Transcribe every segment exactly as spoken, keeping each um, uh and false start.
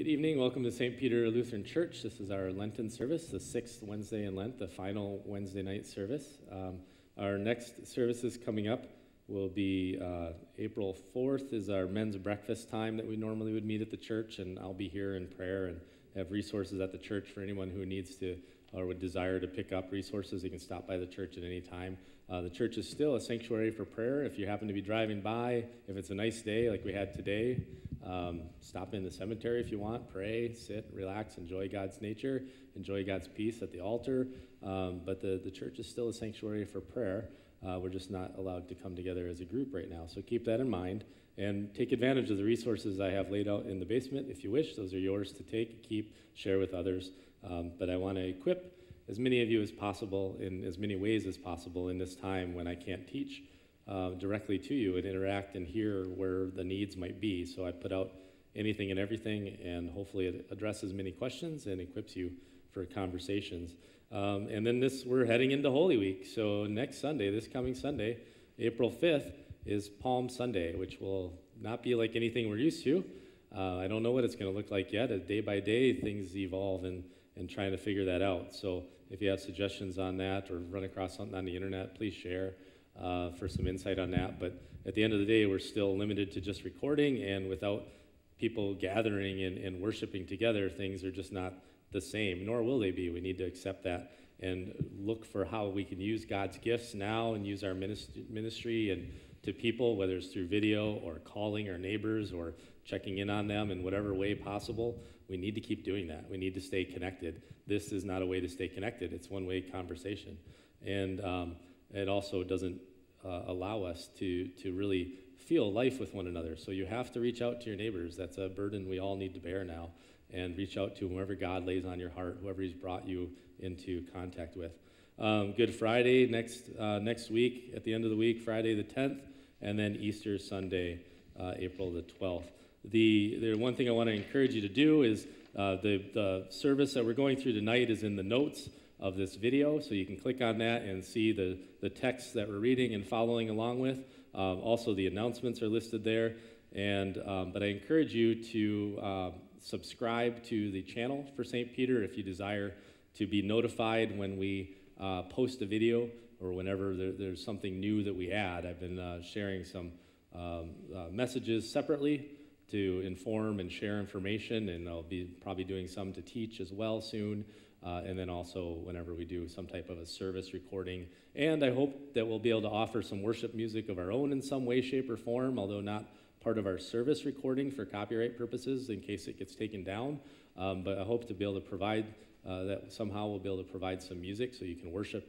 Good evening. Welcome to Saint Peter Lutheran Church. This is our Lenten service, the sixth Wednesday in Lent, the final Wednesday night service. Um, our next services coming up will be uh, April fourth is our men's breakfast time that we normally would meet at the church, and I'll be here in prayer and have resources at the church for anyone who needs to or would desire to pick up resources. You can stop by the church at any time. Uh, the church is still a sanctuary for prayer. If you happen to be driving by, if it's a nice day like we had today, Um, stop in the cemetery if you want, pray, sit, relax, enjoy God's nature, enjoy God's peace at the altar. Um, but the, the church is still a sanctuary for prayer. Uh, we're just not allowed to come together as a group right now. So keep that in mind and take advantage of the resources I have laid out in the basement if you wish. Those are yours to take, keep, share with others. Um, but I want to equip as many of you as possible in as many ways as possible in this time when I can't teach Uh, directly to you and interact and hear where the needs might be. So I put out anything and everything, and hopefully it addresses many questions and equips you for conversations. Um, and then this, we're heading into Holy Week. So next Sunday, this coming Sunday, April fifth, is Palm Sunday, which will not be like anything we're used to. Uh, I don't know what it's going to look like yet. Day by day, things evolve and, and trying to figure that out. So if you have suggestions on that or run across something on the internet, please share. Uh, for some insight on that, but at the end of the day, we're still limited to just recording, and without people gathering and, and worshiping together, things are just not the same, nor will they be. We need to accept that and look for how we can use God's gifts now and use our ministry, ministry and to people, whether it's through video or calling our neighbors or checking in on them in whatever way possible. We need to keep doing that. We need to stay connected. This is not a way to stay connected. It's one-way conversation, and um, it also doesn't Uh, allow us to to really feel life with one another. So you have to reach out to your neighbors. That's a burden we all need to bear now, and reach out to whoever God lays on your heart, whoever He's brought you into contact with. Um, Good Friday next uh, next week at the end of the week, Friday the tenth, and then Easter Sunday, uh, April the twelfth. The the one thing I want to encourage you to do is uh, the the service that we're going through tonight is in the notes of this video, so you can click on that and see the, the text that we're reading and following along with. Um, also, the announcements are listed there, and um, but I encourage you to uh, subscribe to the channel for Saint Peter if you desire to be notified when we uh, post a video or whenever there, there's something new that we add. I've been uh, sharing some um, uh, messages separately to inform and share information, and I'll be probably doing some to teach as well soon. Uh, and then also whenever we do some type of a service recording. And I hope that we'll be able to offer some worship music of our own in some way, shape, or form, although not part of our service recording for copyright purposes in case it gets taken down. Um, but I hope to be able to provide uh, that somehow we'll be able to provide some music so you can worship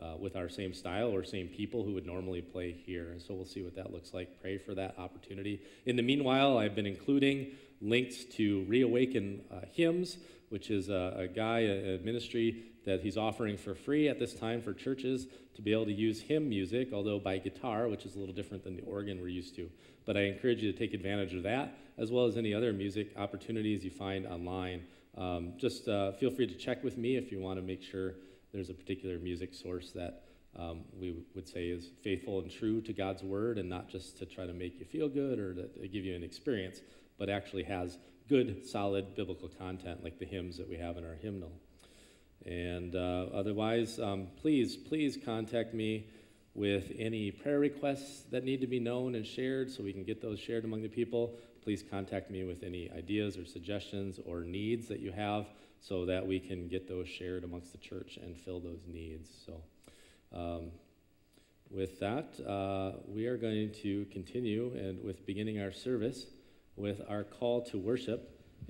uh, with our same style or same people who would normally play here. And so we'll see what that looks like. Pray for that opportunity. In the meanwhile, I've been including links to Reawaken uh, hymns, which is a, a guy, a, a ministry that he's offering for free at this time for churches to be able to use hymn music, although by guitar, which is a little different than the organ we're used to. But I encourage you to take advantage of that, as well as any other music opportunities you find online. Um, just uh, feel free to check with me if you want to make sure there's a particular music source that um, we would say is faithful and true to God's word, and not just to try to make you feel good or to, to give you an experience, but actually has good, solid biblical content like the hymns that we have in our hymnal. And uh, otherwise, um, please, please contact me with any prayer requests that need to be known and shared so we can get those shared among the people. Please contact me with any ideas or suggestions or needs that you have so that we can get those shared amongst the church and fill those needs. So um, with that, uh, we are going to continue and with beginning our service with our call to worship.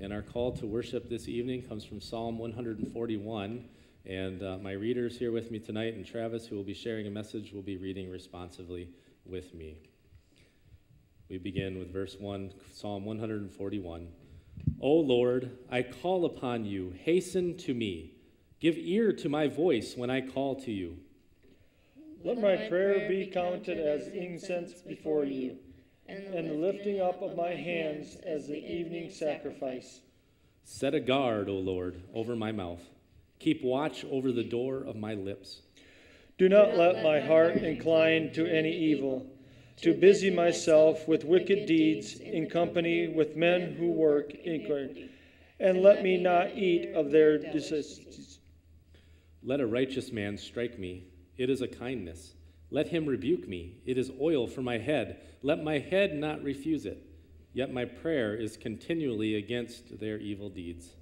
And our call to worship this evening comes from Psalm one forty-one. And uh, my readers here with me tonight, and Travis, who will be sharing a message, will be reading responsively with me. We begin with verse one, Psalm one forty-one. O Lord, I call upon you, hasten to me. Give ear to my voice when I call to you. Let my prayer be counted as incense before you, and the, and the lifting up of my hands as the evening sacrifice. Set a guard, O Lord, over my mouth. Keep watch over the door of my lips. Do not let my heart incline to any evil, to busy myself with wicked deeds in company with men who work iniquity, and let me not eat of their dissolutions. Let a righteous man strike me, it is a kindness. Let him rebuke me, it is oil for my head. Let my head not refuse it. Yet my prayer is continually against their evil deeds.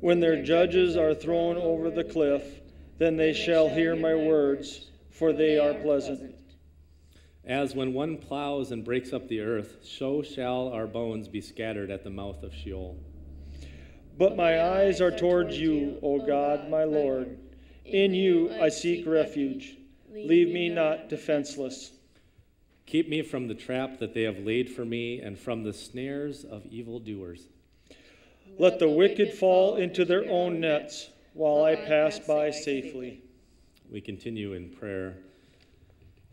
When their judges are thrown over the cliff, then they shall hear my words, for they are pleasant. As when one plows and breaks up the earth, so shall our bones be scattered at the mouth of Sheol. But my eyes are towards you, O God, my Lord. In you I seek refuge. Leave me not defenseless. Keep me from the trap that they have laid for me and from the snares of evildoers. Let the wicked fall into their own nets while I pass by safely. We continue in prayer.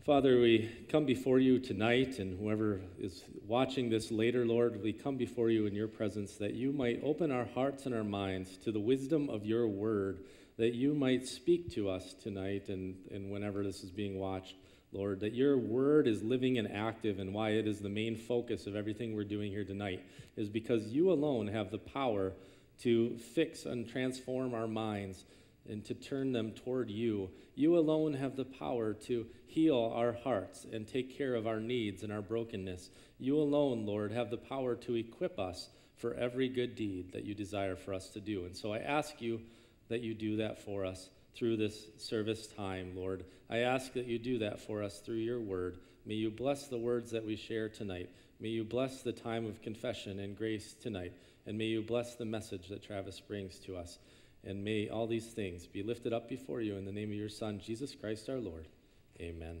Father, we come before you tonight, and whoever is watching this later, Lord, we come before you in your presence that you might open our hearts and our minds to the wisdom of your word, that you might speak to us tonight and, and whenever this is being watched, Lord, that your word is living and active, and why it is the main focus of everything we're doing here tonight is because you alone have the power to fix and transform our minds and to turn them toward you. You alone have the power to heal our hearts and take care of our needs and our brokenness. You alone, Lord, have the power to equip us for every good deed that you desire for us to do. And so I ask you that you do that for us through this service time, Lord. I ask that you do that for us through your word. May you bless the words that we share tonight. May you bless the time of confession and grace tonight. And may you bless the message that Travis brings to us. And may all these things be lifted up before you in the name of your Son, Jesus Christ our Lord. Amen.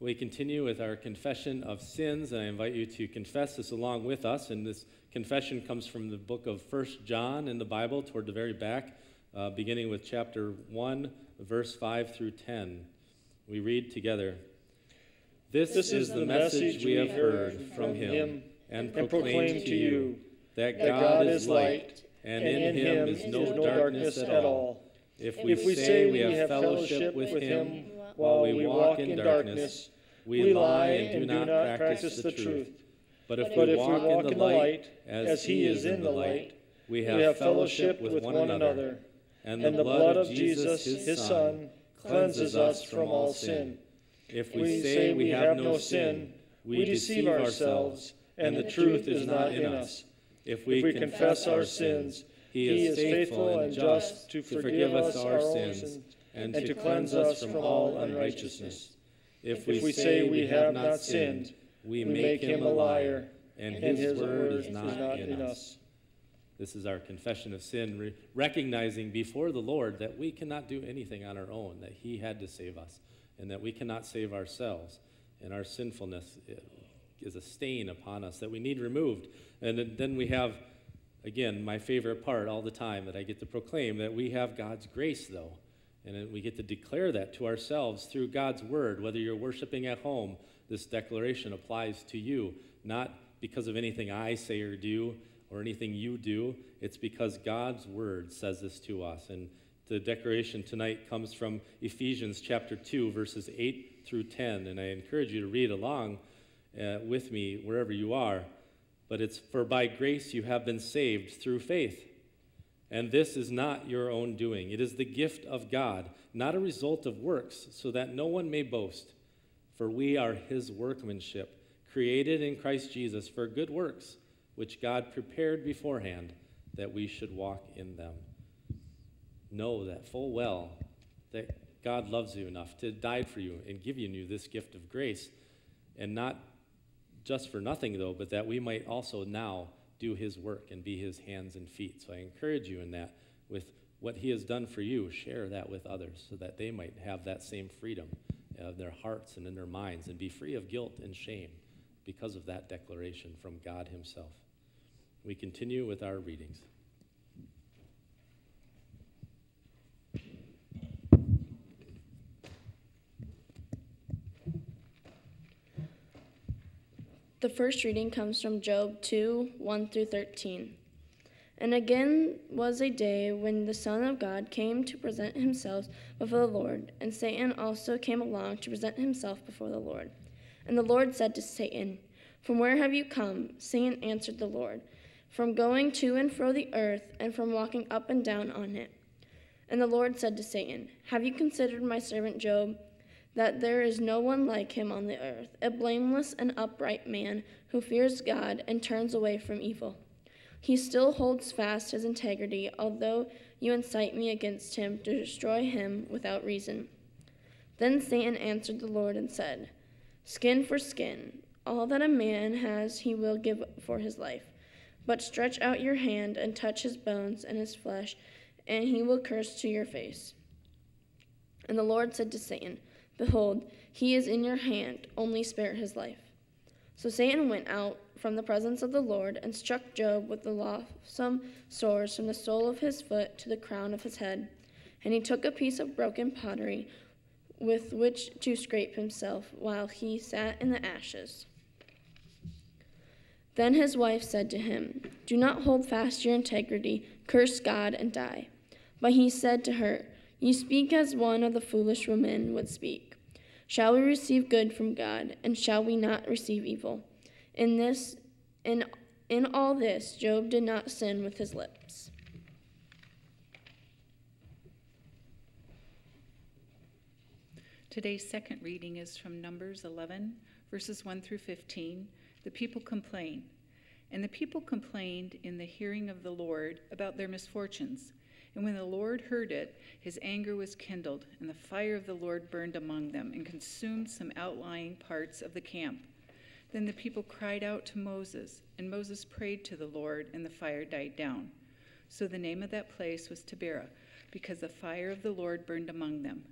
We continue with our confession of sins, and I invite you to confess this along with us. And this confession comes from the book of First John in the Bible, toward the very back, uh, beginning with chapter one, verse five through ten. We read together. This, this is the message we have heard from him and proclaim to you, that God is light, and in him is no darkness at all. If we say we have fellowship with him while we walk in darkness, we lie and do not practice the truth. But if we walk in the light, as he is in the light, we have fellowship with one another. And the blood of Jesus, his Son, cleanses us from all sin. If we say we have no sin, we deceive ourselves, and the truth is not in us. If we, if we confess, confess our sins, he is faithful and just to forgive us our sins and to cleanse us from all unrighteousness. If we say we have not sinned, we make him a liar, and his word is not in us. This is our confession of sin, re recognizing before the Lord that we cannot do anything on our own, that he had to save us, and that we cannot save ourselves, and our sinfulness is a stain upon us that we need removed. And then we have, again, my favorite part all the time that I get to proclaim, that we have God's grace, though. And we get to declare that to ourselves through God's word. Whether you're worshiping at home, this declaration applies to you, not because of anything I say or do or anything you do. It's because God's word says this to us. And the declaration tonight comes from Ephesians chapter two, verses eight through ten. And I encourage you to read along Uh, with me wherever you are. But it's, for by grace you have been saved through faith, and this is not your own doing. It is the gift of God, not a result of works, so that no one may boast. For we are his workmanship, created in Christ Jesus for good works, which God prepared beforehand that we should walk in them. Know that full well, that God loves you enough to die for you and give you this gift of grace, and not just for nothing, though, but that we might also now do his work and be his hands and feet. So I encourage you in that. With what he has done for you, share that with others so that they might have that same freedom of their hearts and in their minds and be free of guilt and shame because of that declaration from God himself. We continue with our readings. The first reading comes from Job two, one through thirteen. And again was a day when the Son of God came to present himself before the Lord, and Satan also came along to present himself before the Lord. And the Lord said to Satan, "From where have you come?" Satan answered the Lord, from going to and fro the earth, and from walking up and down on it. And the Lord said to Satan, have you considered my servant Job, that there is no one like him on the earth, a blameless and upright man who fears God and turns away from evil? He still holds fast his integrity, although you incite me against him to destroy him without reason. Then Satan answered the Lord and said, skin for skin, all that a man has he will give for his life. But stretch out your hand and touch his bones and his flesh, and he will curse to your face. And the Lord said to Satan, behold, he is in your hand, only spare his life. So Satan went out from the presence of the Lord and struck Job with the loathsome sores from the sole of his foot to the crown of his head. And he took a piece of broken pottery with which to scrape himself while he sat in the ashes. Then his wife said to him, do not hold fast your integrity, curse God and die. But he said to her, you speak as one of the foolish women would speak. Shall we receive good from God, and shall we not receive evil? In this, in, in all this, Job did not sin with his lips. Today's second reading is from Numbers eleven, verses one through fifteen. The people complain. And the people complained in the hearing of the Lord about their misfortunes. And when the Lord heard it, his anger was kindled, and the fire of the Lord burned among them and consumed some outlying parts of the camp. Then the people cried out to Moses, and Moses prayed to the Lord, and the fire died down. So the name of that place was Taberah, because the fire of the Lord burned among them.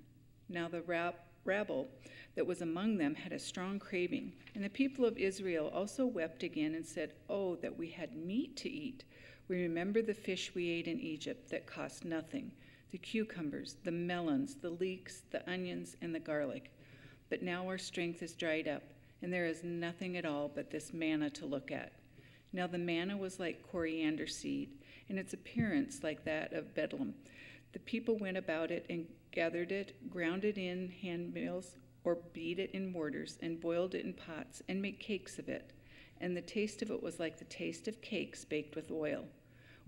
Now the rab rabble that was among them had a strong craving, and the people of Israel also wept again and said, oh, that we had meat to eat. We remember the fish we ate in Egypt that cost nothing, the cucumbers, the melons, the leeks, the onions, and the garlic. But now our strength is dried up, and there is nothing at all but this manna to look at. Now the manna was like coriander seed, and its appearance like that of bedlam. The people went about it and gathered it, ground it in hand mills, or beat it in mortars, and boiled it in pots, and made cakes of it. And the taste of it was like the taste of cakes baked with oil.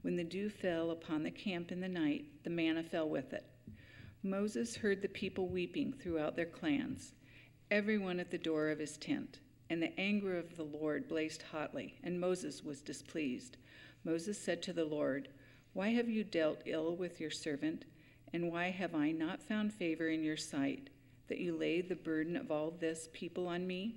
When the dew fell upon the camp in the night, the manna fell with it. Moses heard the people weeping throughout their clans, everyone at the door of his tent. And the anger of the Lord blazed hotly, and Moses was displeased. Moses said to the Lord, why have you dealt ill with your servant? And why have I not found favor in your sight, that you lay the burden of all this people on me?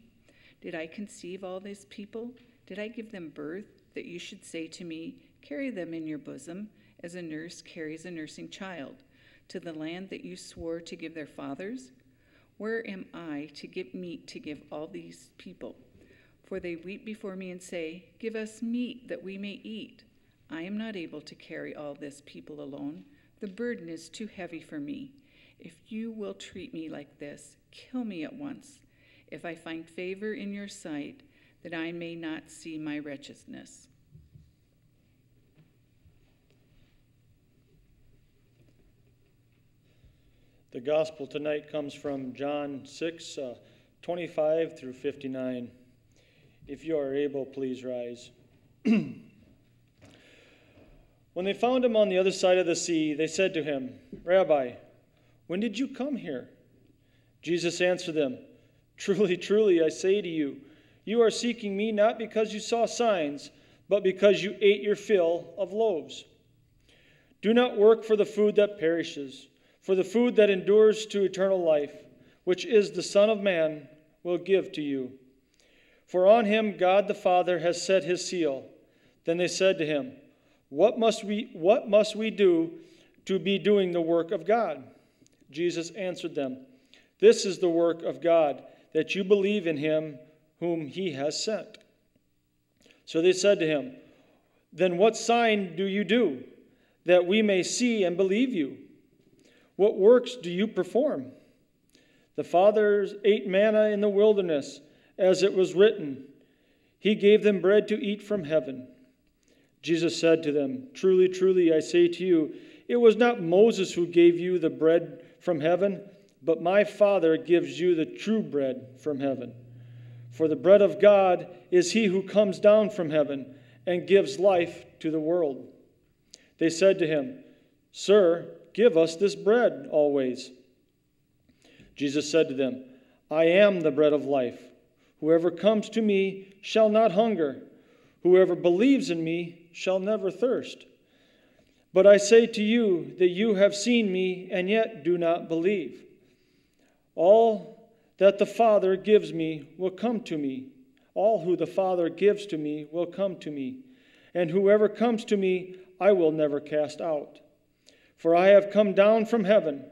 Did I conceive all these people? Did I give them birth, that you should say to me, carry them in your bosom, as a nurse carries a nursing child, to the land that you swore to give their fathers? Where am I to get meat to give all these people? For they weep before me and say, give us meat that we may eat. I am not able to carry all this people alone. The burden is too heavy for me. If you will treat me like this, kill me at once, if I find favor in your sight, that I may not see my wretchedness. The gospel tonight comes from John six, uh, twenty-five through fifty-nine. If you are able, please rise. When they found him on the other side of the sea, they said to him, Rabbi, when did you come here? Jesus answered them, truly, truly, I say to you, you are seeking me not because you saw signs, but because you ate your fill of loaves. Do not work for the food that perishes, for the food that endures to eternal life, which is the Son of Man will give to you. For on him God the Father has set his seal. Then they said to him, What must we, what must we do to be doing the work of God? Jesus answered them, This is the work of God, that you believe in him whom he has sent. So they said to him, Then what sign do you do, that we may see and believe you? What works do you perform? The fathers ate manna in the wilderness, as it was written, He gave them bread to eat from heaven. Jesus said to them, Truly, truly, I say to you, it was not Moses who gave you the bread from heaven, but my Father gives you the true bread from heaven. For the bread of God is he who comes down from heaven and gives life to the world. They said to him, Sir, give us this bread always. Jesus said to them, I am the bread of life. Whoever comes to me shall not hunger. Whoever believes in me shall never thirst. But I say to you that you have seen me and yet do not believe. All that the Father gives me will come to me. All who the Father gives to me will come to me. And whoever comes to me, I will never cast out. For I have come down from heaven,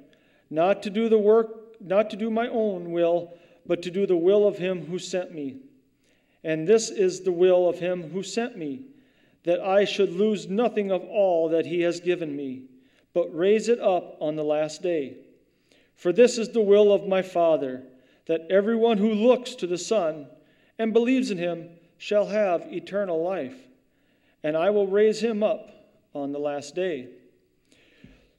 not to do the work, not to do my own will, but to do the will of him who sent me. And this is the will of him who sent me, that I should lose nothing of all that he has given me, but raise it up on the last day. For this is the will of my Father, that everyone who looks to the Son and believes in him shall have eternal life, and I will raise him up on the last day.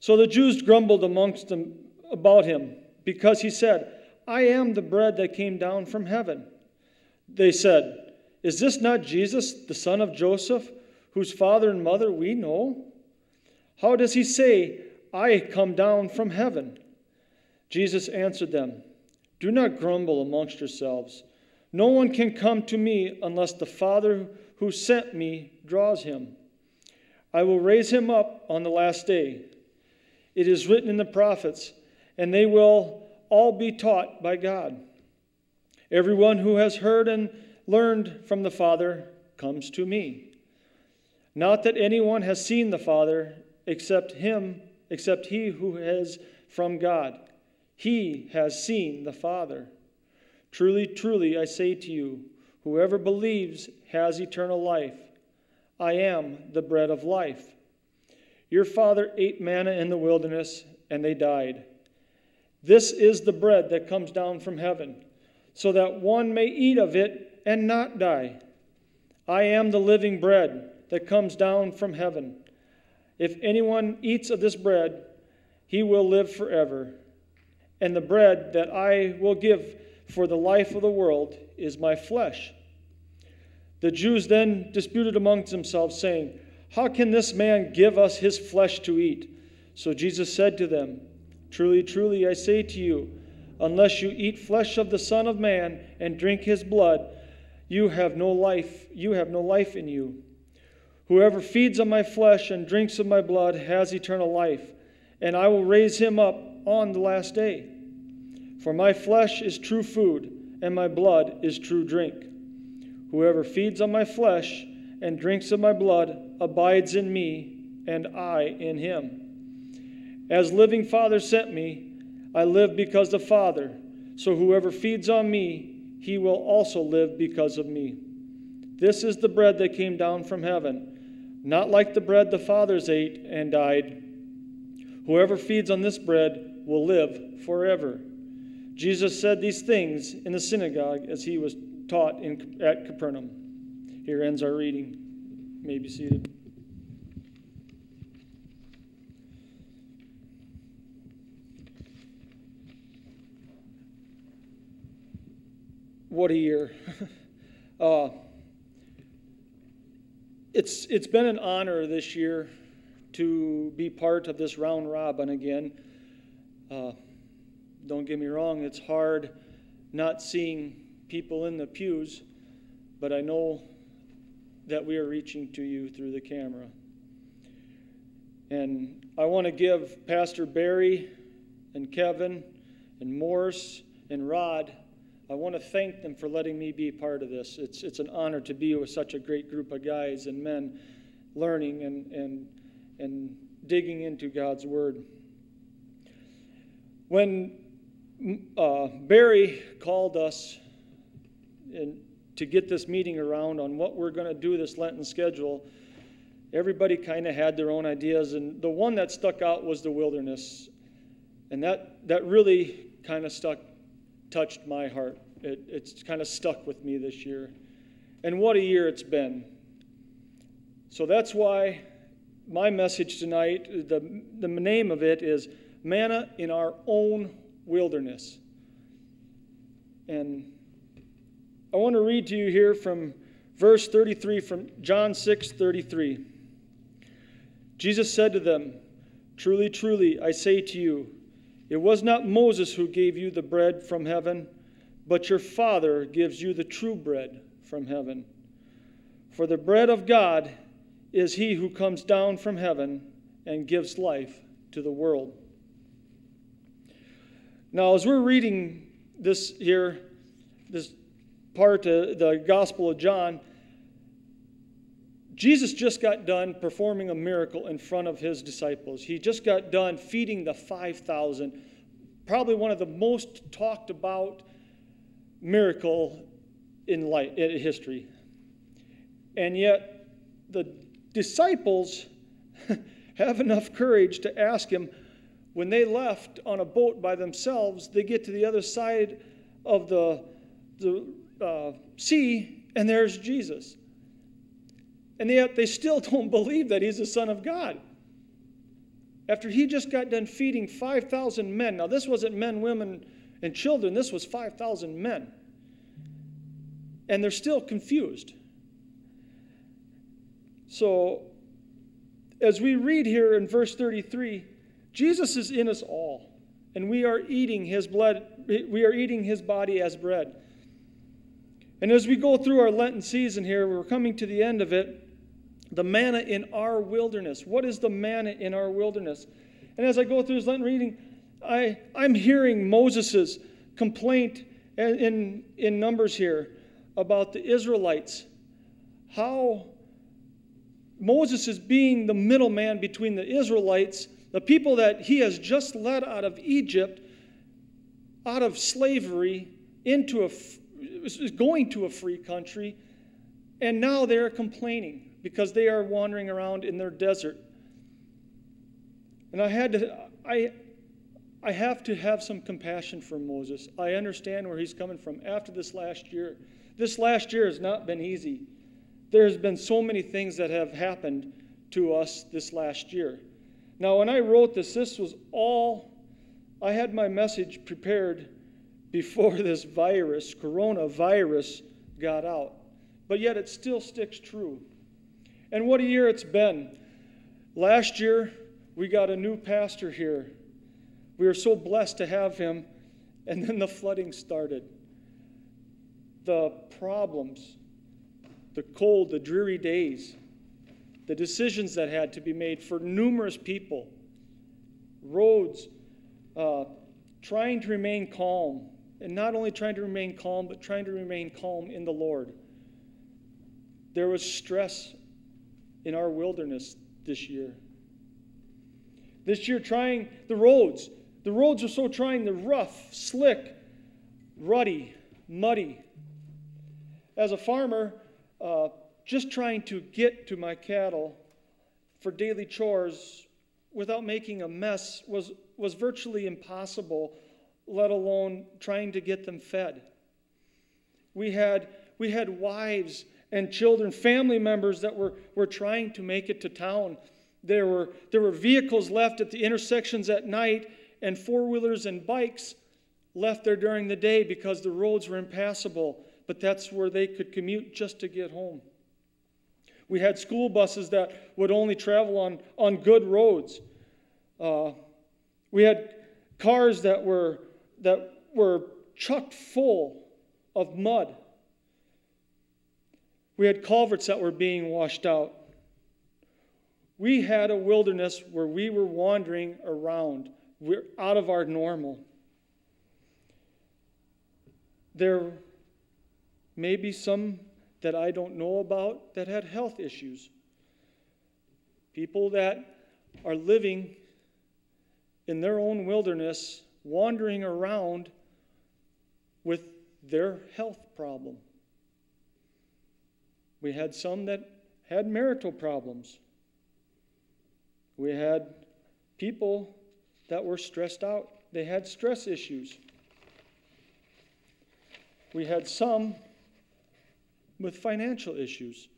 So the Jews grumbled amongst them about him, because he said, I am the bread that came down from heaven. They said, Is this not Jesus, the son of Joseph, whose father and mother we know? How does he say, I come down from heaven? Jesus answered them, Do not grumble amongst yourselves. No one can come to me unless the Father who sent me draws him. I will raise him up on the last day. It is written in the prophets, and they will all be taught by God. Everyone who has heard and learned from the Father comes to me. Not that anyone has seen the Father except him, except he who is from God. He has seen the Father. Truly, truly, I say to you, whoever believes has eternal life. I am the bread of life. Your father ate manna in the wilderness, and they died. This is the bread that comes down from heaven, so that one may eat of it and not die. I am the living bread that comes down from heaven. If anyone eats of this bread, he will live forever. And the bread that I will give for the life of the world is my flesh. The Jews then disputed amongst themselves, saying, How can this man give us his flesh to eat? So Jesus said to them, Truly, truly, I say to you, unless you eat flesh of the Son of Man and drink his blood, you have no life, you have no life in you. Whoever feeds on my flesh and drinks of my blood has eternal life, and I will raise him up on the last day. For my flesh is true food, and my blood is true drink. Whoever feeds on my flesh and drinks of my blood abides in me, and I in him. As living Father sent me, I live because the Father, so whoever feeds on me, he will also live because of me. This is the bread that came down from heaven, not like the bread the fathers ate and died. Whoever feeds on this bread will live forever. Jesus said these things in the synagogue as he was taught in, at Capernaum. Here ends our reading. You may be seated. What a year. uh, it's, it's been an honor this year to be part of this round robin again. Uh, don't get me wrong, it's hard not seeing people in the pews, but I know that we are reaching to you through the camera. And I want to give Pastor Barry and Kevin and Morse and Rod, I want to thank them for letting me be part of this. It's, it's an honor to be with such a great group of guys and men learning and, and, and digging into God's Word. When uh, Barry called us in, to get this meeting around on what we're going to do this Lenten schedule, everybody kind of had their own ideas, and the one that stuck out was the wilderness. And that, that really kind of stuck touched my heart. It, it's kind of stuck with me this year. And what a year it's been. So that's why my message tonight, the, the name of it is Manna in Our Own Wilderness. And I want to read to you here from Verse thirty-three from John six thirty-three. Jesus said to them, "Truly, truly, I say to you, it was not Moses who gave you the bread from heaven, but your Father gives you the true bread from heaven. For the bread of God is he who comes down from heaven and gives life to the world." Now, as we're reading this here, this part of the Gospel of John, Jesus just got done performing a miracle in front of his disciples. He just got done feeding the five thousand, probably one of the most talked about miracle in life, in history. And yet the disciples have enough courage to ask him, when they left on a boat by themselves, they get to the other side of the, the uh, sea, and there's Jesus. And yet they still don't believe that he's the Son of God. After he just got done feeding five thousand men. Now, this wasn't men, women, and children. This was five thousand men. And they're still confused. So, as we read here in verse thirty-three, Jesus is in us all, and we are eating his blood, we are eating his body as bread. And as we go through our Lenten season here, we're coming to the end of it, the manna in our wilderness. What is the manna in our wilderness? And as I go through this Lenten reading, I, I'm hearing Moses' complaint in, in Numbers here about the Israelites, how Moses is being the middleman between the Israelites, the people that he has just led out of Egypt, out of slavery, into a is going to a free country, and now they are complaining because they are wandering around in their desert. And I had to, I, I have to have some compassion for Moses. I understand where he's coming from after this last year. This last year has not been easy. There has been so many things that have happened to us this last year. Now, when I wrote this, this was all, I had my message prepared before this virus, coronavirus, got out. But yet it still sticks true. And what a year it's been. Last year, we got a new pastor here. We were so blessed to have him, and then the flooding started. The problems, the cold, the dreary days, the decisions that had to be made for numerous people, roads, uh, trying to remain calm, and not only trying to remain calm, but trying to remain calm in the Lord. There was stress in our wilderness this year. This year, trying the roads. The roads are so trying. They're rough, slick, ruddy, muddy. As a farmer, uh, just trying to get to my cattle for daily chores without making a mess was, was virtually impossible, let alone trying to get them fed. We had, we had wives and children, family members that were, were trying to make it to town. There were, there were vehicles left at the intersections at night, and four-wheelers and bikes left there during the day because the roads were impassable, but that's where they could commute just to get home. We had school buses that would only travel on, on good roads. Uh, we had cars that were, that were chucked full of mud. We had culverts that were being washed out. We had a wilderness where we were wandering around. We're out of our normal. There may be some that I don't know about that had health issues. People that are living in their own wilderness, wandering around with their health problem. We had some that had marital problems. We had people that were stressed out. They had stress issues. We had some with financial issues.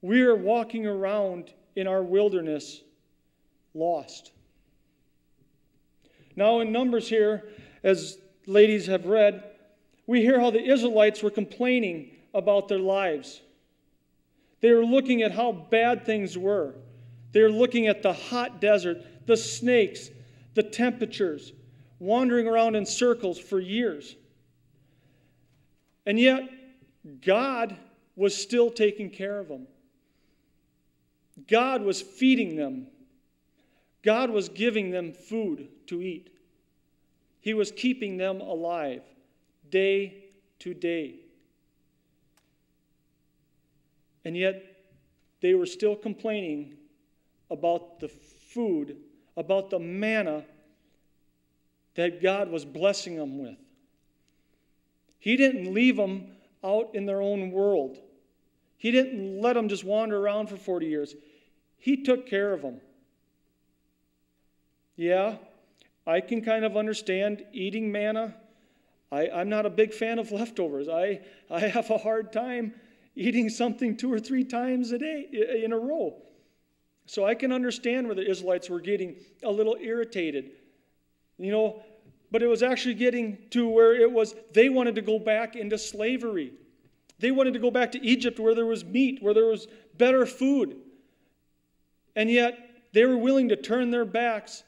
We are walking around in our wilderness lost. Now in Numbers here, as ladies have read, we hear how the Israelites were complaining about their lives. They were looking at how bad things were. They were looking at the hot desert, the snakes, the temperatures, wandering around in circles for years. And yet, God was still taking care of them. God was feeding them. God was giving them food to eat. He was keeping them alive day to day. And yet, they were still complaining about the food, about the manna that God was blessing them with. He didn't leave them out in their own world. He didn't let them just wander around for forty years. He took care of them. Yeah, I can kind of understand eating manna. I, I'm not a big fan of leftovers. I, I have a hard time eating something two or three times a day in a row. So I can understand where the Israelites were getting a little irritated. You know, but it was actually getting to where it was they wanted to go back into slavery. They wanted to go back to Egypt where there was meat, where there was better food. And yet they were willing to turn their backs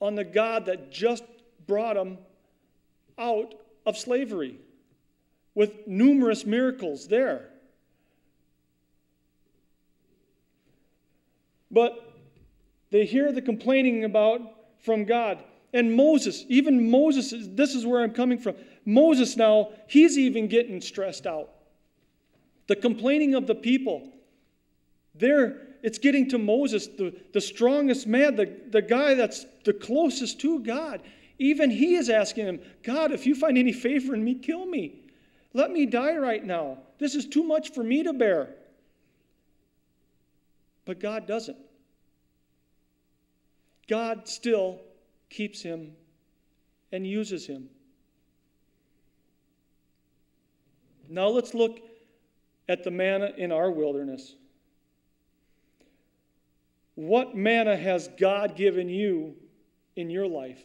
on the God that just brought them out of slavery with numerous miracles there. But they hear the complaining about from God. And Moses, even Moses, this is where I'm coming from. Moses now, he's even getting stressed out. The complaining of the people. They're, it's getting to Moses, the, the strongest man, the, the guy that's the closest to God. Even he is asking him, God, if you find any favor in me, kill me. Let me die right now. This is too much for me to bear. But God doesn't. God still keeps him and uses him. Now let's look at the manna in our wilderness. What manna has God given you in your life?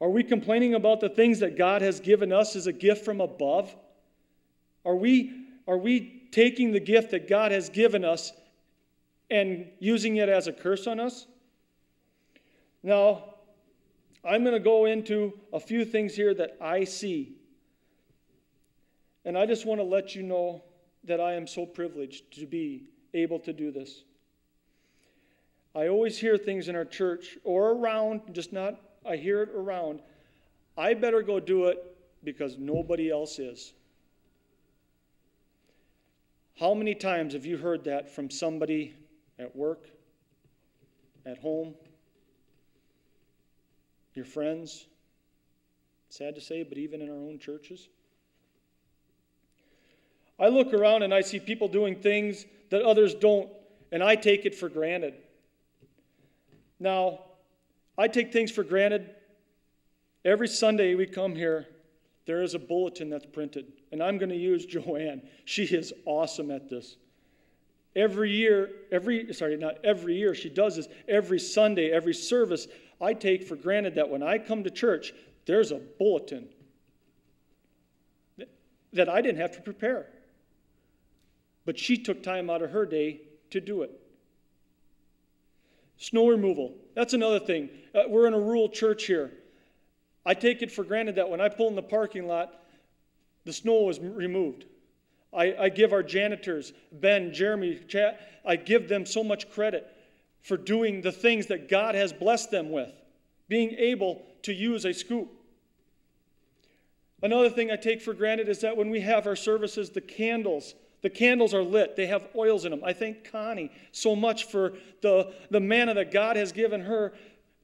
Are we complaining about the things that God has given us as a gift from above? Are we, are we taking the gift that God has given us and using it as a curse on us? Now, I'm going to go into a few things here that I see. And I just want to let you know that I am so privileged to be able to do this. I always hear things in our church or around, just not, I hear it around. I better go do it because nobody else is. How many times have you heard that from somebody at work, at home, your friends? Sad to say, but even in our own churches. I look around and I see people doing things that others don't, and I take it for granted. Now, I take things for granted. Every Sunday we come here, there is a bulletin that's printed, and I'm going to use Joanne. She is awesome at this. Every year, every, sorry, not every year, she does this. Every Sunday, every service, I take for granted that when I come to church, there's a bulletin that I didn't have to prepare. But she took time out of her day to do it. Snow removal, that's another thing. Uh, we're in a rural church here. I take it for granted that when I pull in the parking lot, the snow is removed. I, I give our janitors, Ben, Jeremy, Chad, I give them so much credit for doing the things that God has blessed them with, being able to use a scoop. Another thing I take for granted is that when we have our services, the candles, the candles are lit. They have oils in them. I thank Connie so much for the, the manna that God has given her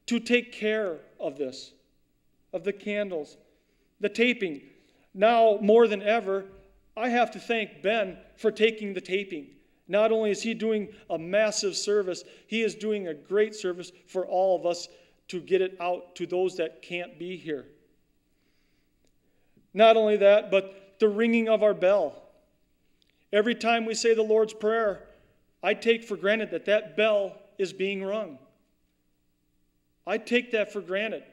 to take care of this. Of the candles, the taping. Now, more than ever, I have to thank Ben for taking the taping. Not only is he doing a massive service, he is doing a great service for all of us to get it out to those that can't be here. Not only that, but the ringing of our bell. Every time we say the Lord's Prayer, I take for granted that that bell is being rung. I take that for granted.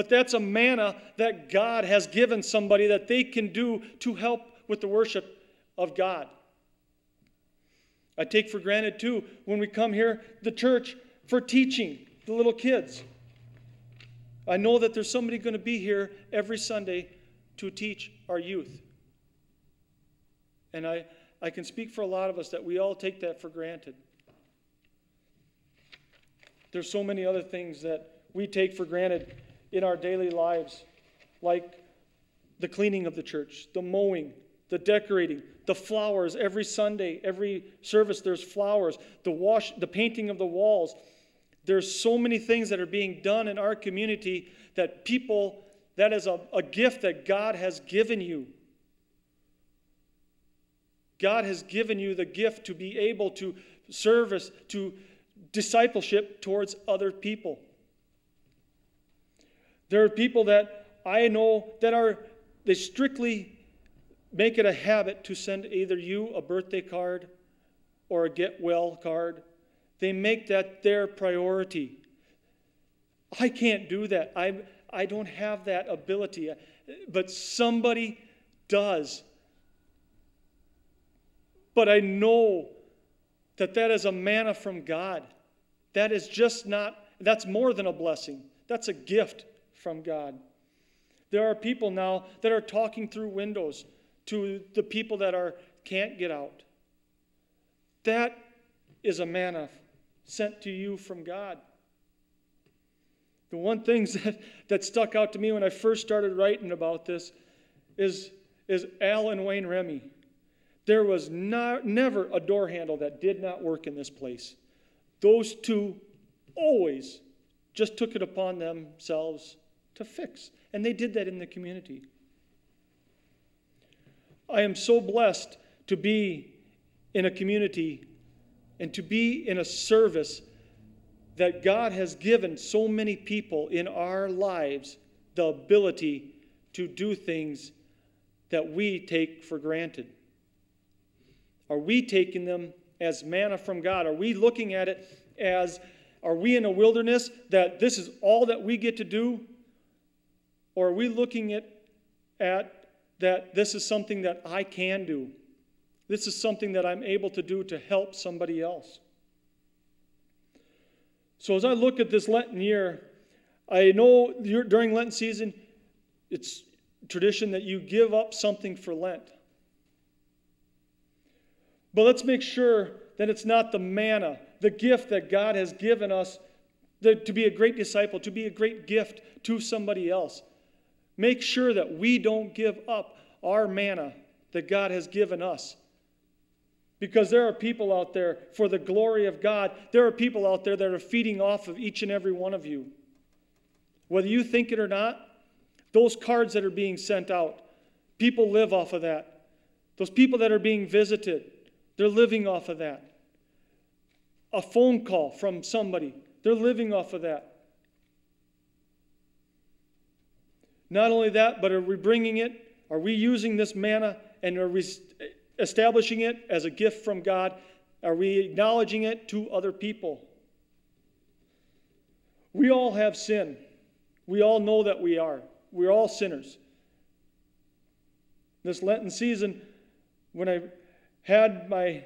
But that's a manna that God has given somebody that they can do to help with the worship of God. I take for granted, too, when we come here, the church, for teaching the little kids. I know that there's somebody going to be here every Sunday to teach our youth. And I, I can speak for a lot of us that we all take that for granted. There's so many other things that we take for granted in our daily lives, like the cleaning of the church, the mowing, the decorating, the flowers. Every Sunday, every service, there's flowers. The wash, the painting of the walls. There's so many things that are being done in our community that people, that is a, a gift that God has given you. God has given you the gift to be able to service, to discipleship towards other people. There are people that I know that are, they strictly make it a habit to send either you a birthday card or a get well card. They make that their priority. I can't do that. I, I don't have that ability. But somebody does. But I know that that is a manna from God. That is just not, that's more than a blessing. That's a gift from God. There are people now that are talking through windows to the people that are can't get out. That is a manna sent to you from God. The one thing that, that stuck out to me when I first started writing about this is, is Alan Wayne Remy. There was not, never a door handle that did not work in this place. Those two always just took it upon themselves to fix. And they did that in the community. I am so blessed to be in a community and to be in a service that God has given so many people in our lives the ability to do things that we take for granted. Are we taking them as manna from God? Are we looking at it as, are we in a wilderness that this is all that we get to do? Or are we looking at, at that this is something that I can do? This is something that I'm able to do to help somebody else. So as I look at this Lenten year, I know during Lenten season, it's tradition that you give up something for Lent. But let's make sure that it's not the manna, the gift that God has given us to be a great disciple, to be a great gift to somebody else. Make sure that we don't give up our manna that God has given us. Because there are people out there for the glory of God. There are people out there that are feeding off of each and every one of you. Whether you think it or not, those cards that are being sent out, people live off of that. Those people that are being visited, they're living off of that. A phone call from somebody, they're living off of that. Not only that, but are we bringing it? Are we using this manna and are we establishing it as a gift from God? Are we acknowledging it to other people? We all have sin. We all know that we are. We're all sinners. This Lenten season, when I had my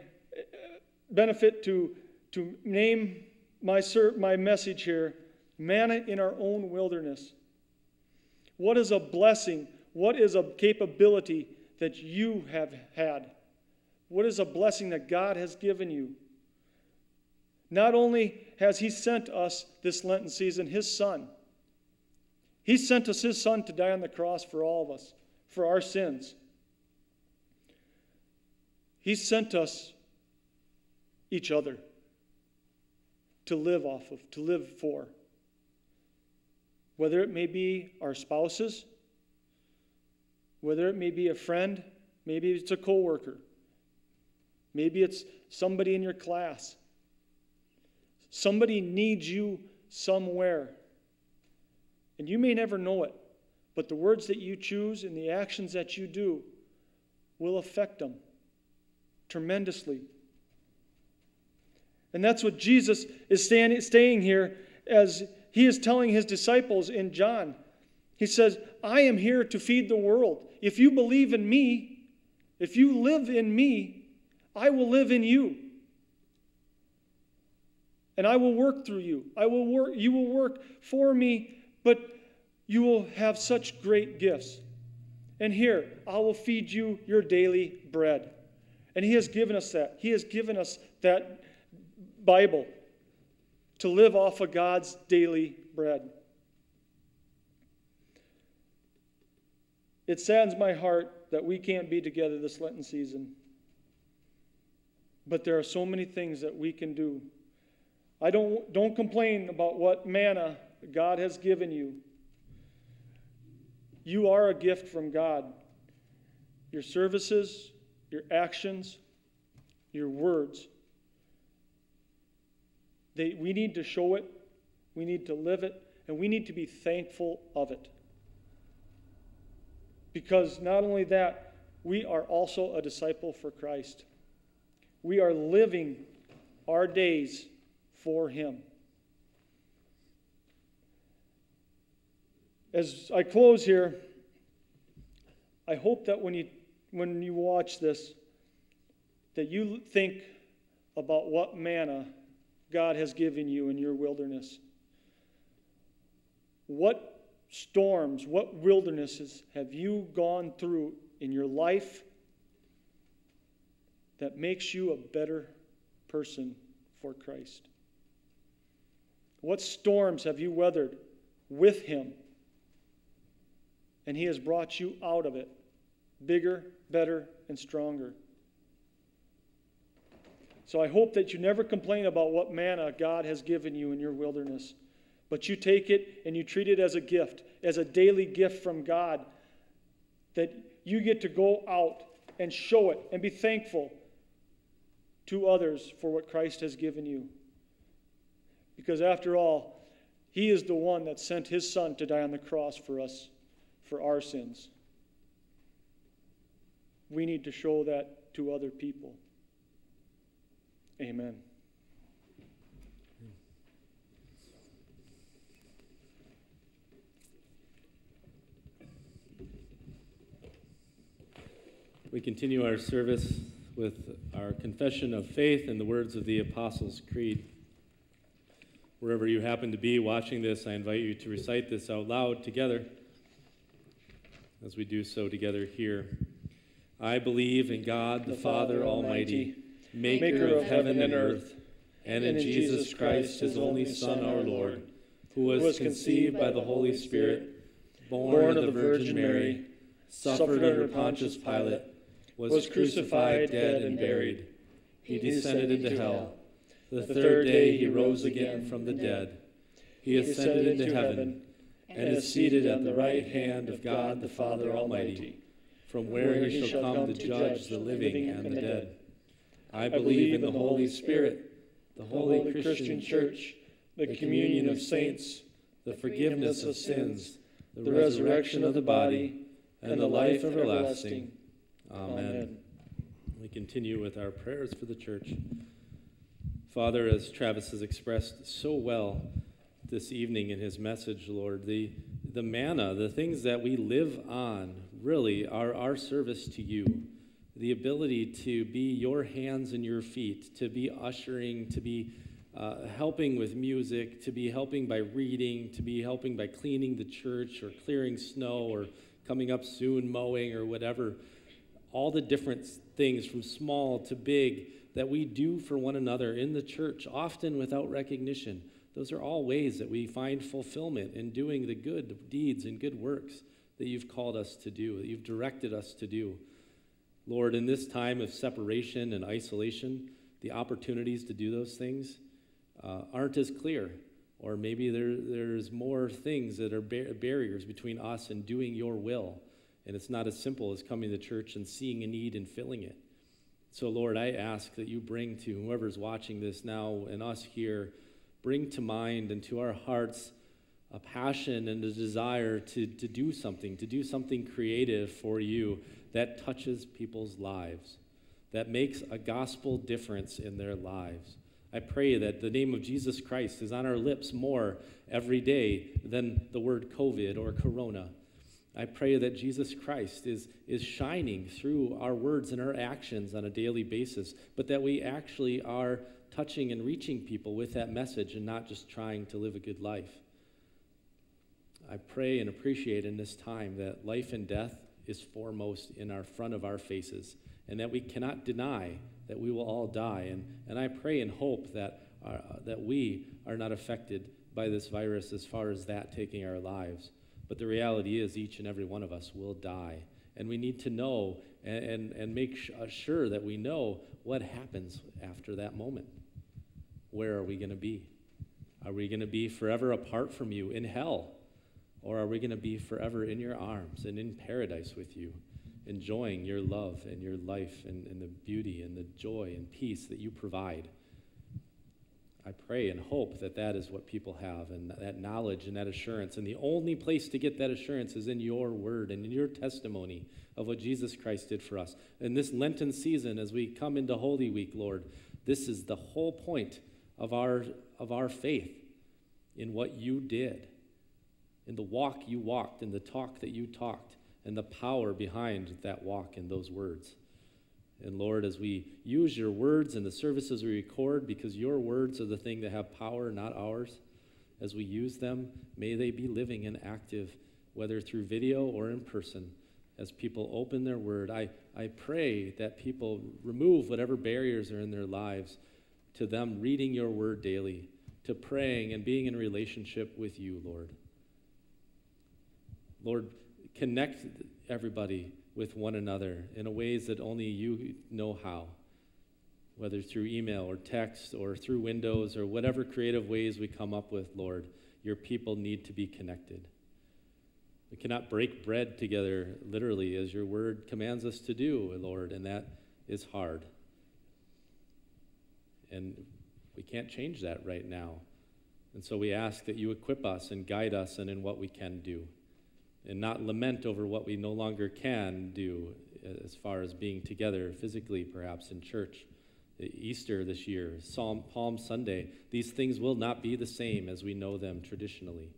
benefit to, to name my, my message here, Manna in Our Own Wilderness. What is a blessing? What is a capability that you have had? What is a blessing that God has given you? Not only has He sent us this Lenten season, His Son. He sent us His Son to die on the cross for all of us, for our sins. He sent us each other to live off of, to live for. Whether it may be our spouses, whether it may be a friend, maybe it's a coworker, maybe it's somebody in your class. Somebody needs you somewhere. And you may never know it, but the words that you choose and the actions that you do will affect them tremendously. And that's what Jesus is standing, staying here as He is telling His disciples in John. He says, I am here to feed the world. If you believe in me, if you live in me, I will live in you. And I will work through you. I will work, you will work for me, but you will have such great gifts. And here, I will feed you your daily bread. And he has given us that. He has given us that Bible to live off of God's daily bread. It saddens my heart that we can't be together this Lenten season. But there are so many things that we can do. I don't, don't complain about what manna God has given you. You are a gift from God. Your services, your actions, your words. They, we need to show it, we need to live it, and we need to be thankful of it. Because not only that, we are also a disciple for Christ. We are living our days for Him. As I close here, I hope that when you, when you watch this, that you think about what manna God has given you in your wilderness. What storms, what wildernesses have you gone through in your life that makes you a better person for Christ? What storms have you weathered with Him? And He has brought you out of it bigger, better, and stronger. So I hope that you never complain about what manna God has given you in your wilderness, but you take it and you treat it as a gift, as a daily gift from God, that you get to go out and show it and be thankful to others for what Christ has given you. Because after all, He is the one that sent His Son to die on the cross for us, for our sins. We need to show that to other people. Amen. We continue our service with our confession of faith and the words of the Apostles' Creed. Wherever you happen to be watching this, I invite you to recite this out loud together as we do so together here. I believe in God, the Father Almighty, maker of heaven and earth, and in Jesus Christ, His only Son, our Lord, who was conceived by the Holy Spirit, born of the Virgin Mary, suffered under Pontius Pilate, was crucified, dead, and buried. He descended into hell. The third day He rose again from the dead. He ascended into heaven and is seated at the right hand of God the Father Almighty, from where He shall come to judge the living and the dead. I believe in the Holy Spirit, the holy Christian Church, the communion of saints, the forgiveness of sins, the resurrection of the body, and the life everlasting. Amen. Amen. We continue with our prayers for the church. Father, as Travis has expressed so well this evening in his message, Lord, the, the manna, the things that we live on, really are our service to you. The ability to be your hands and your feet, to be ushering, to be uh, helping with music, to be helping by reading, to be helping by cleaning the church or clearing snow or coming up soon mowing or whatever. All the different things from small to big that we do for one another in the church, often without recognition. Those are all ways that we find fulfillment in doing the good deeds and good works that you've called us to do, that you've directed us to do. Lord, in this time of separation and isolation, the opportunities to do those things uh, aren't as clear, or maybe there, there's more things that are bar- barriers between us and doing your will, and it's not as simple as coming to church and seeing a need and filling it. So, Lord, I ask that you bring to whoever's watching this now and us here, bring to mind and to our hearts a passion and a desire to, to do something, to do something creative for you that touches people's lives, that makes a gospel difference in their lives. I pray that the name of Jesus Christ is on our lips more every day than the word COVID or corona. I pray that Jesus Christ is, is shining through our words and our actions on a daily basis, but that we actually are touching and reaching people with that message and not just trying to live a good life. I pray and appreciate in this time that life and death is foremost in our front of our faces, and that we cannot deny that we will all die. And, and I pray and hope that, uh, that we are not affected by this virus as far as that taking our lives. But the reality is each and every one of us will die. And we need to know and, and, and make sh- sure that we know what happens after that moment. Where are we going to be? Are we going to be forever apart from you in hell? Or are we going to be forever in your arms and in paradise with you, enjoying your love and your life and, and the beauty and the joy and peace that you provide? I pray and hope that that is what people have, and that knowledge and that assurance. And the only place to get that assurance is in your word and in your testimony of what Jesus Christ did for us. In this Lenten season, as we come into Holy Week, Lord, this is the whole point of our, of our faith, in what you did, in the walk you walked, in the talk that you talked, and the power behind that walk and those words. And Lord, as we use your words and the services we record, because your words are the thing that have power, not ours, as we use them, may they be living and active, whether through video or in person, as people open their word. I, I pray that people remove whatever barriers are in their lives to them reading your word daily, to praying and being in relationship with you, Lord. Lord, connect everybody with one another in ways that only you know how, whether through email or text or through windows or whatever creative ways we come up with, Lord. Your people need to be connected. We cannot break bread together, literally, as your word commands us to do, Lord, and that is hard. And we can't change that right now. And so we ask that you equip us and guide us and in what we can do, and not lament over what we no longer can do as far as being together physically, perhaps in church. Easter this year, Psalm, Palm Sunday, these things will not be the same as we know them traditionally.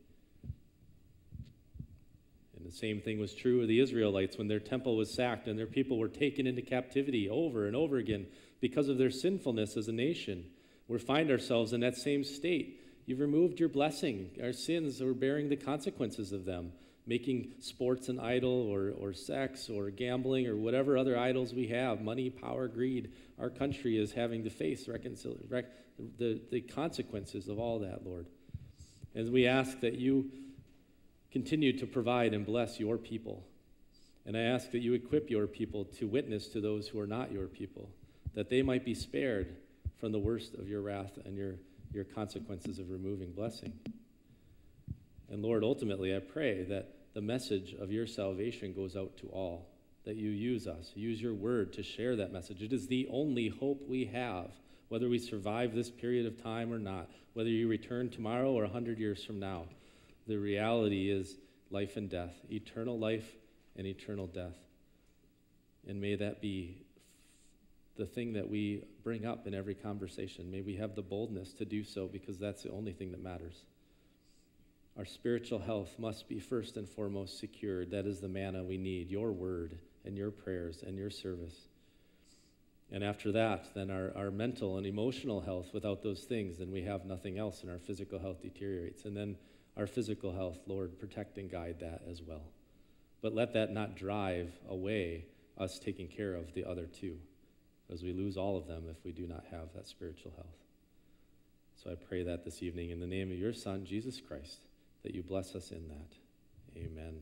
And the same thing was true of the Israelites when their temple was sacked and their people were taken into captivity over and over again because of their sinfulness as a nation. We find ourselves in that same state. You've removed your blessing. Our sins are bearing the consequences of them, making sports an idol, or, or sex or gambling or whatever other idols we have, money, power, greed. Our country is having to face reconcil- rec- the, the consequences of all that, Lord. And we ask that you continue to provide and bless your people. And I ask that you equip your people to witness to those who are not your people, that they might be spared from the worst of your wrath and your, your consequences of removing blessing. And Lord, ultimately, I pray that the message of your salvation goes out to all, that you use us, use your word to share that message. It is the only hope we have, whether we survive this period of time or not, whether you return tomorrow or one hundred years from now. The reality is life and death, eternal life and eternal death. And may that be the thing that we bring up in every conversation. May we have the boldness to do so, because that's the only thing that matters. Our spiritual health must be first and foremost secured. That is the manna we need, your word and your prayers and your service. And after that, then our, our mental and emotional health, without those things, then we have nothing else, and our physical health deteriorates. And then our physical health, Lord, protect and guide that as well. But let that not drive away us taking care of the other two, because we lose all of them if we do not have that spiritual health. So I pray that this evening in the name of your Son, Jesus Christ, that you bless us in that. Amen.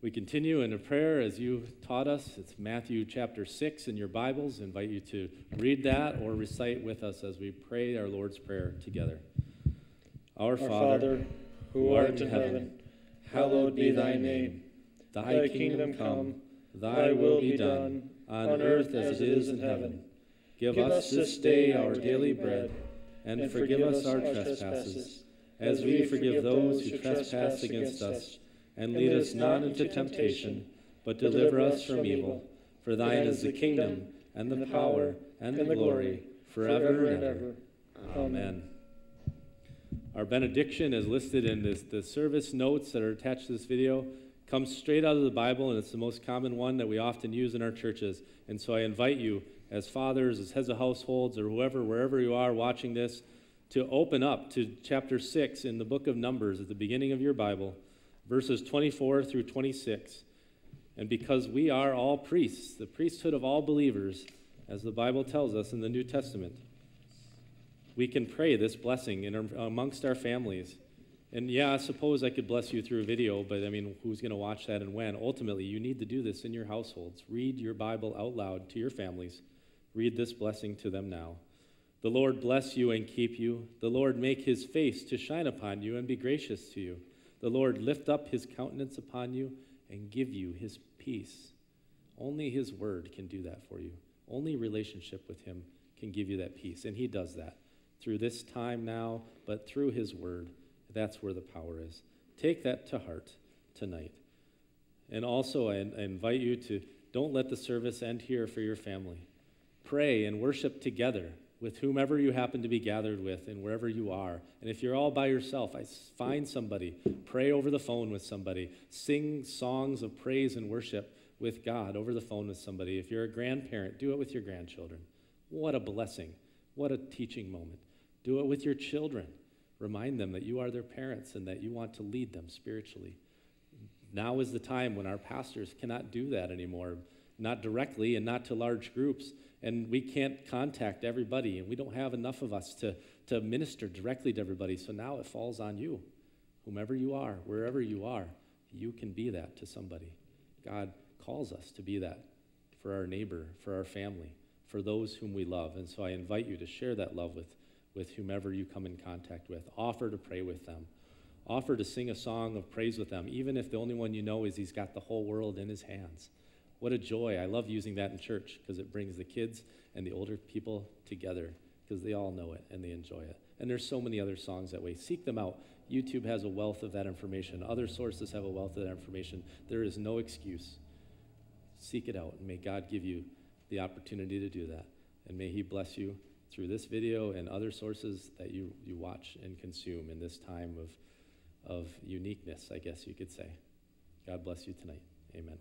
We continue in a prayer as you taught us. It's Matthew chapter six in your Bibles. I invite you to read that or recite with us as we pray our Lord's Prayer together. Our Father, our Father who art in heaven, hallowed be thy name. Thy kingdom come, thy will be done, on earth as it is in heaven. Give us this day our daily bread, and forgive us our trespasses, as we forgive those who trespass against us. And lead us not into temptation, but deliver us from evil. For thine is the kingdom, and the power, and the glory, forever, forever and ever. Amen. Amen. Our benediction is listed in this, the service notes that are attached to this video. It comes straight out of the Bible, and it's the most common one that we often use in our churches. And so I invite you, as fathers, as heads of households, or whoever, wherever you are watching this, to open up to chapter six in the book of Numbers at the beginning of your Bible, verses twenty-four through twenty-six. And because we are all priests, the priesthood of all believers, as the Bible tells us in the New Testament, we can pray this blessing in our, amongst our families. And yeah, I suppose I could bless you through a video, but I mean, who's going to watch that and when? Ultimately, you need to do this in your households. Read your Bible out loud to your families. Read this blessing to them now. The Lord bless you and keep you. The Lord make his face to shine upon you and be gracious to you. The Lord lift up his countenance upon you and give you his peace. Only his word can do that for you. Only relationship with him can give you that peace. And he does that through this time now, but through his word. That's where the power is. Take that to heart tonight. And also, I invite you to don't let the service end here for your family. Pray and worship together with whomever you happen to be gathered with and wherever you are. And if you're all by yourself, I find somebody, pray over the phone with somebody, sing songs of praise and worship with God over the phone with somebody. If you're a grandparent, do it with your grandchildren. What a blessing. What a teaching moment. Do it with your children. Remind them that you are their parents and that you want to lead them spiritually. Now is the time when our pastors cannot do that anymore, not directly and not to large groups. And we can't contact everybody, and we don't have enough of us to, to minister directly to everybody. So now it falls on you, whomever you are, wherever you are, you can be that to somebody. God calls us to be that for our neighbor, for our family, for those whom we love. And so I invite you to share that love with, with whomever you come in contact with. Offer to pray with them. Offer to sing a song of praise with them, even if the only one you know is he's got the whole world in his hands. What a joy. I love using that in church because it brings the kids and the older people together because they all know it and they enjoy it. And there's so many other songs that way. Seek them out. YouTube has a wealth of that information. Other sources have a wealth of that information. There is no excuse. Seek it out, and may God give you the opportunity to do that. And may he bless you through this video and other sources that you, you watch and consume in this time of, of uniqueness, I guess you could say. God bless you tonight. Amen.